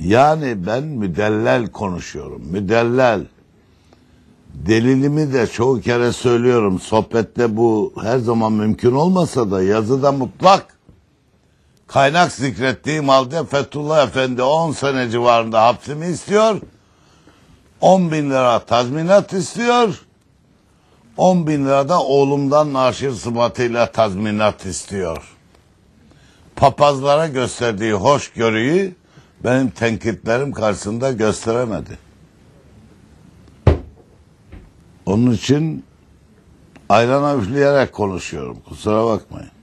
Yani ben müdellel konuşuyorum. Müdellel. Delilimi de çoğu kere söylüyorum. Sohbette bu her zaman mümkün olmasa da yazıda mutlak. Kaynak zikrettiğim halde Fethullah Efendi 10 sene civarında hapsimi istiyor. 10.000 lira tazminat istiyor. 10.000 lira da oğlumdan arşiv sıfatıyla tazminat istiyor. Papazlara gösterdiği hoşgörüyü benim tenkitlerim karşısında gösteremedi. Onun için ayrana üfleyerek konuşuyorum. Kusura bakmayın.